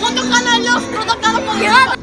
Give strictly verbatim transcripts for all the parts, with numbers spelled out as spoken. Εγώ το κάνω αλλιώς, πρώτα κάνω κομμάτι.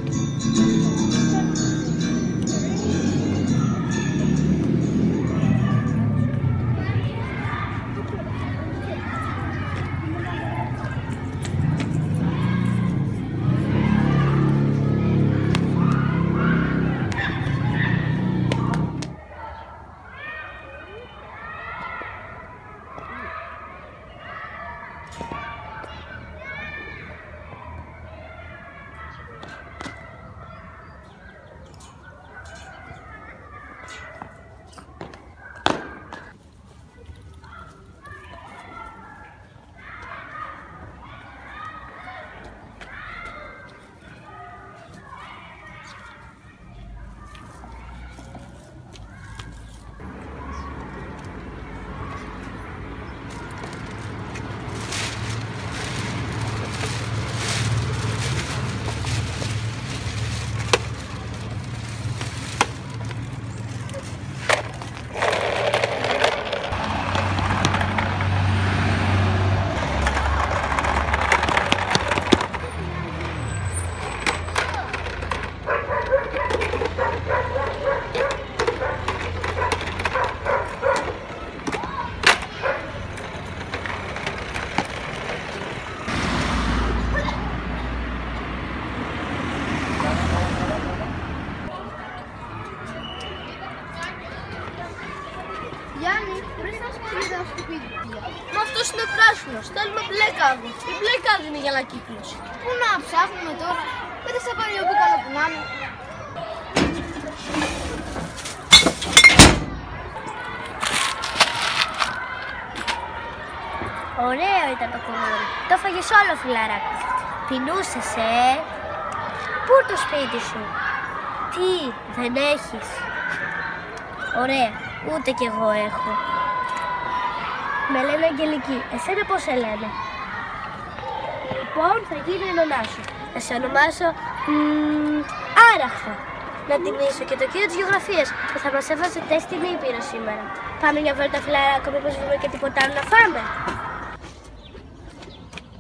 Μα αυτός είναι πράσινος, θέλουμε μπλε κάδο. Η μπλε κάδο είναι για ανακύκλωση. Πού να ψάχνουμε τώρα, πέτε σε παρελίο που καλό που να είναι. Ωραίο ήταν το κομμάτι, το φάγες όλο φιλαράκι. Πεινούσες, ε! Πού το σπίτι σου? Τι, δεν έχεις? Ωραία, ούτε κι εγώ έχω. Με λένε Αγγελική, εσένα πώς σε λένε? Λοιπόν, θα γίνει η νονά σου. Θα σε ονομάσω μ, Άραχθο. Να τιμήσω και το κύριο της γεωγραφίας που θα μας έβαζε τεστ στην Ήπειρο σήμερα. Πάμε για βόλτα φιλαράκο, μήπως βρούμε και τίποτα άλλο να φάμε.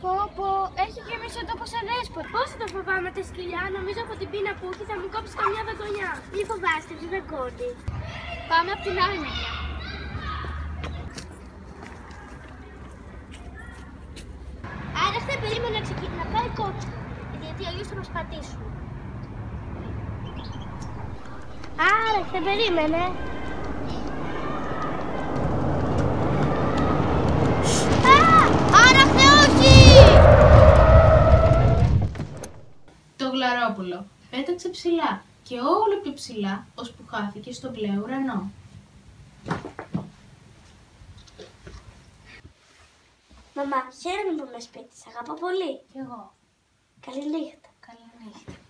Πω πω, έχει γεμίσει ο τόπος αδέσποτα. Πώς θα το φοβάμαι τα σκυλιά, νομίζω από την πείνα που έχει θα μου κόψει καμιά δαγκονιά. Μη φοβάστε, δεν δαγκώνει. Πάμε απ' την άλλη μεριά. Δεν περίμενα να πάει κότσο, γιατί αλλιώς θα μας πατήσουν. Άρα, δεν περίμενε. Άρα, όχι! Το γλαρόπουλο πέταξε ψηλά και όλο πιο ψηλά, ώσπου χάθηκε στον μπλε ουρανό. Μαμά, χαίρομαι που με σπίτις. Αγαπώ πολύ. Κι εγώ. Καληνύχτα. Καληνύχτα.